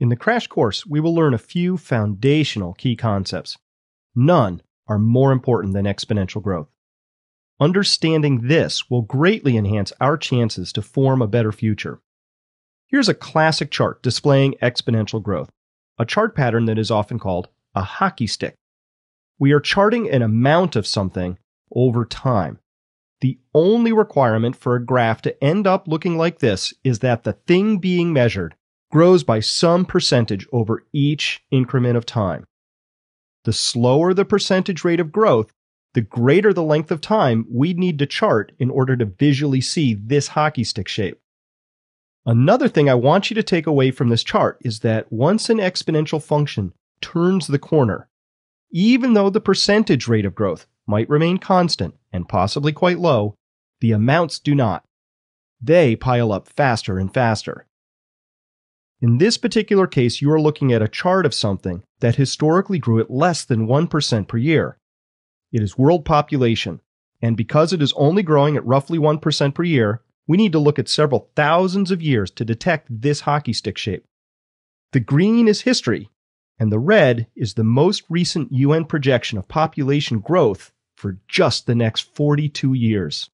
In the crash course, we will learn a few foundational key concepts. None are more important than exponential growth. Understanding this will greatly enhance our chances to form a better future. Here's a classic chart displaying exponential growth, a chart pattern that is often called a hockey stick. We are charting an amount of something over time. The only requirement for a graph to end up looking like this is that the thing being measured grows by some percentage over each increment of time. The slower the percentage rate of growth, the greater the length of time we'd need to chart in order to visually see this hockey stick shape. Another thing I want you to take away from this chart is that once an exponential function turns the corner, even though the percentage rate of growth might remain constant and possibly quite low, the amounts do not. They pile up faster and faster. In this particular case, you are looking at a chart of something that historically grew at less than 1% per year. It is world population, and because it is only growing at roughly 1% per year, we need to look at several thousands of years to detect this hockey stick shape. The green is history, and the red is the most recent UN projection of population growth for just the next 42 years.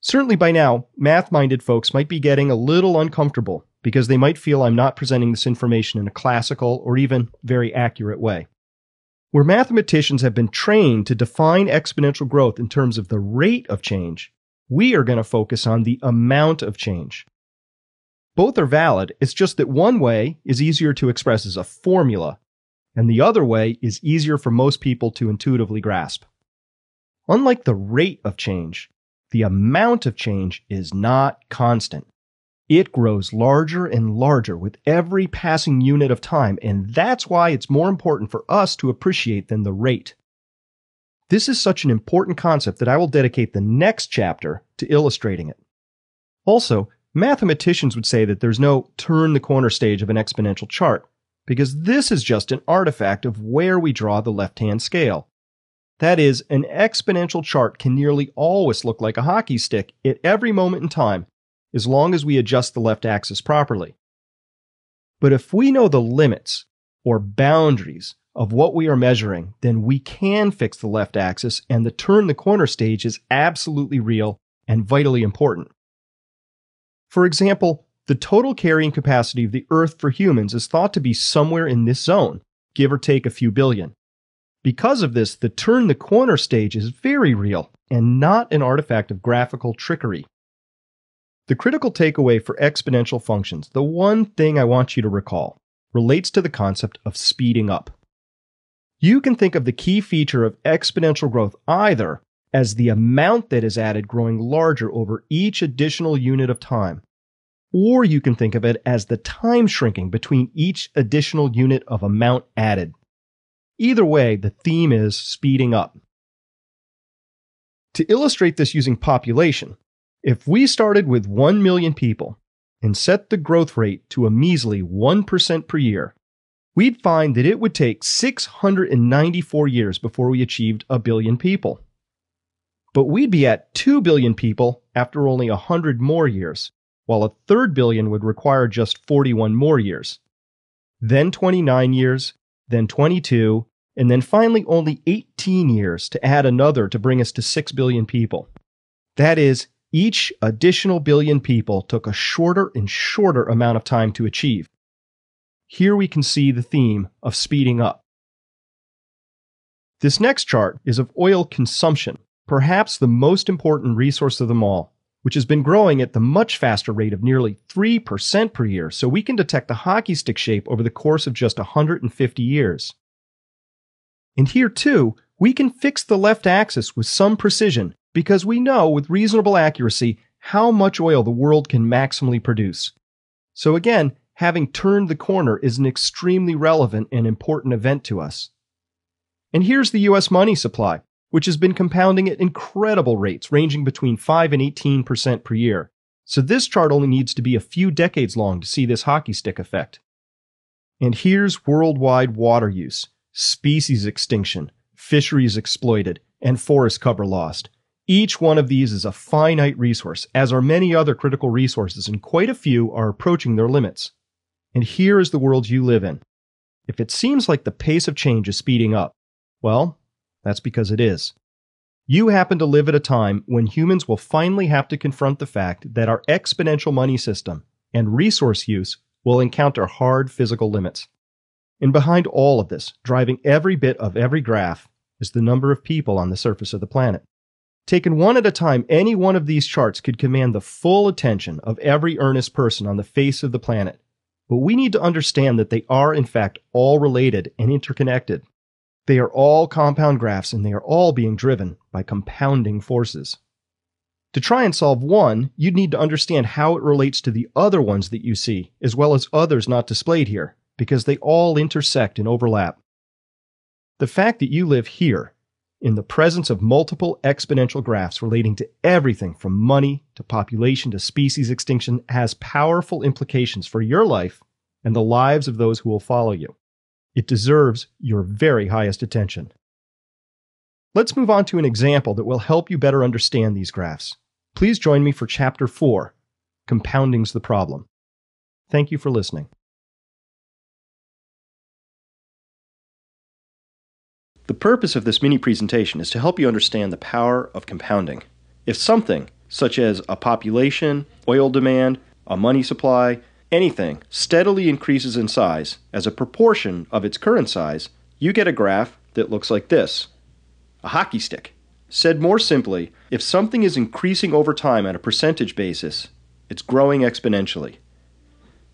Certainly by now, math-minded folks might be getting a little uncomfortable, because they might feel I'm not presenting this information in a classical or even very accurate way. Where mathematicians have been trained to define exponential growth in terms of the rate of change, we are going to focus on the amount of change. Both are valid, it's just that one way is easier to express as a formula, and the other way is easier for most people to intuitively grasp. Unlike the rate of change, the amount of change is not constant. It grows larger and larger with every passing unit of time, and that's why it's more important for us to appreciate than the rate. This is such an important concept that I will dedicate the next chapter to illustrating it. Also, mathematicians would say that there's no turn-the-corner stage of an exponential chart, because this is just an artifact of where we draw the left-hand scale. That is, an exponential chart can nearly always look like a hockey stick at every moment in time, as long as we adjust the left axis properly. But if we know the limits or boundaries of what we are measuring, then we can fix the left axis, and the turn-the-corner stage is absolutely real and vitally important. For example, the total carrying capacity of the Earth for humans is thought to be somewhere in this zone, give or take a few billion. Because of this, the turn-the-corner stage is very real and not an artifact of graphical trickery. The critical takeaway for exponential functions, the one thing I want you to recall, relates to the concept of speeding up. You can think of the key feature of exponential growth either as the amount that is added growing larger over each additional unit of time, or you can think of it as the time shrinking between each additional unit of amount added. Either way, the theme is speeding up. To illustrate this using population, if we started with 1 million people and set the growth rate to a measly 1% per year, we'd find that it would take 694 years before we achieved a billion people. But we'd be at 2 billion people after only 100 more years, while a third billion would require just 41 more years. Then 29 years, then 22, and then finally only 18 years to add another to bring us to 6 billion people. That is, each additional billion people took a shorter and shorter amount of time to achieve. Here we can see the theme of speeding up. This next chart is of oil consumption, perhaps the most important resource of them all, which has been growing at the much faster rate of nearly 3% per year, so we can detect the hockey stick shape over the course of just 150 years. And here too, we can fix the left axis with some precision, because we know with reasonable accuracy how much oil the world can maximally produce. So again, having turned the corner is an extremely relevant and important event to us. And here's the U.S. money supply, which has been compounding at incredible rates ranging between 5 and 18% per year. So this chart only needs to be a few decades long to see this hockey stick effect. And here's worldwide water use, species extinction, fisheries exploited, and forest cover lost. Each one of these is a finite resource, as are many other critical resources, and quite a few are approaching their limits. and here is the world you live in. If it seems like the pace of change is speeding up, well, that's because it is. You happen to live at a time when humans will finally have to confront the fact that our exponential money system and resource use will encounter hard physical limits. And behind all of this, driving every bit of every graph, is the number of people on the surface of the planet. Taken one at a time, any one of these charts could command the full attention of every earnest person on the face of the planet. But we need to understand that they are, in fact, all related and interconnected. They are all compound graphs, and they are all being driven by compounding forces. To try and solve one, you'd need to understand how it relates to the other ones that you see, as well as others not displayed here, because they all intersect and overlap. The fact that you live here, in the presence of multiple exponential graphs relating to everything from money to population to species extinction, has powerful implications for your life and the lives of those who will follow you. It deserves your very highest attention. Let's move on to an example that will help you better understand these graphs. Please join me for Chapter 4, Compounding's the Problem. Thank you for listening. The purpose of this mini presentation is to help you understand the power of compounding. If something, such as a population, oil demand, a money supply, anything steadily increases in size as a proportion of its current size, you get a graph that looks like this. A hockey stick. Said more simply, if something is increasing over time on a percentage basis, it's growing exponentially.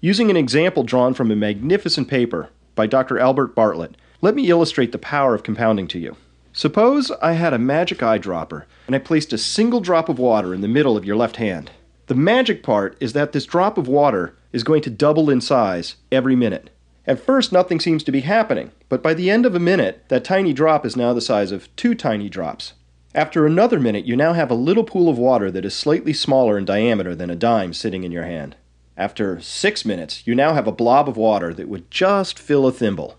Using an example drawn from a magnificent paper by Dr. Albert Bartlett, let me illustrate the power of compounding to you. Suppose I had a magic eyedropper and I placed a single drop of water in the middle of your left hand. The magic part is that this drop of water is going to double in size every minute. At first, nothing seems to be happening, but by the end of a minute, that tiny drop is now the size of 2 tiny drops. After another minute, you now have a little pool of water that is slightly smaller in diameter than a dime sitting in your hand. After 6 minutes, you now have a blob of water that would just fill a thimble.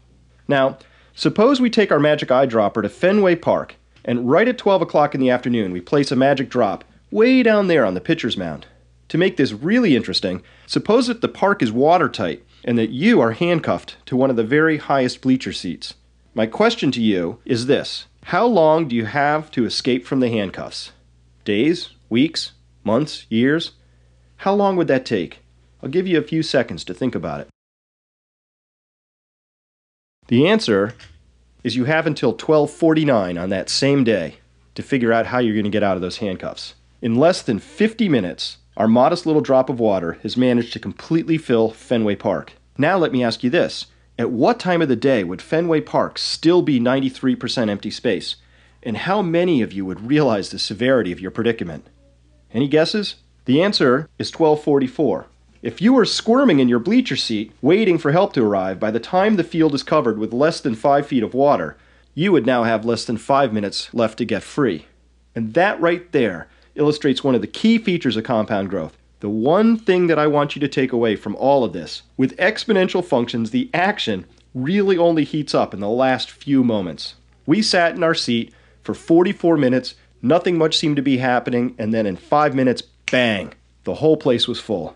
Now, suppose we take our magic eyedropper to Fenway Park, and right at 12 o'clock in the afternoon, we place a magic drop way down there on the pitcher's mound. To make this really interesting, suppose that the park is watertight and that you are handcuffed to one of the very highest bleacher seats. My question to you is this: how long do you have to escape from the handcuffs? Days? Weeks? Months? Years? How long would that take? I'll give you a few seconds to think about it. The answer is you have until 12:49 on that same day to figure out how you're going to get out of those handcuffs. In less than 50 minutes, our modest little drop of water has managed to completely fill Fenway Park. Now let me ask you this. At what time of the day would Fenway Park still be 93% empty space? And how many of you would realize the severity of your predicament? Any guesses? The answer is 12:44. If you are squirming in your bleacher seat, waiting for help to arrive, by the time the field is covered with less than 5 feet of water, you would now have less than 5 minutes left to get free. And that right there illustrates one of the key features of compound growth. The one thing that I want you to take away from all of this: with exponential functions, the action really only heats up in the last few moments. We sat in our seat for 44 minutes, nothing much seemed to be happening, and then in 5 minutes, bang, the whole place was full.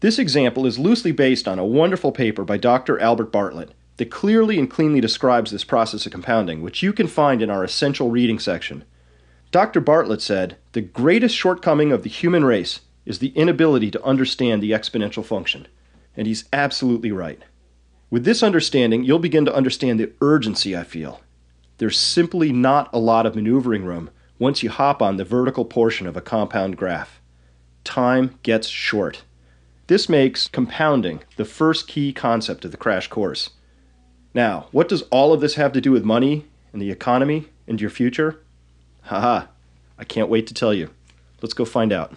This example is loosely based on a wonderful paper by Dr. Albert Bartlett that clearly and cleanly describes this process of compounding, which you can find in our essential reading section. Dr. Bartlett said, "The greatest shortcoming of the human race is the inability to understand the exponential function." And he's absolutely right. With this understanding, you'll begin to understand the urgency I feel. There's simply not a lot of maneuvering room once you hop on the vertical portion of a compound graph. Time gets short. This makes compounding the first key concept of the crash course. Now, what does all of this have to do with money and the economy and your future? Haha, I can't wait to tell you. Let's go find out.